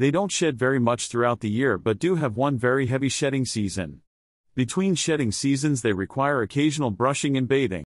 They don't shed very much throughout the year but do have one very heavy shedding season. Between shedding seasons they require occasional brushing and bathing.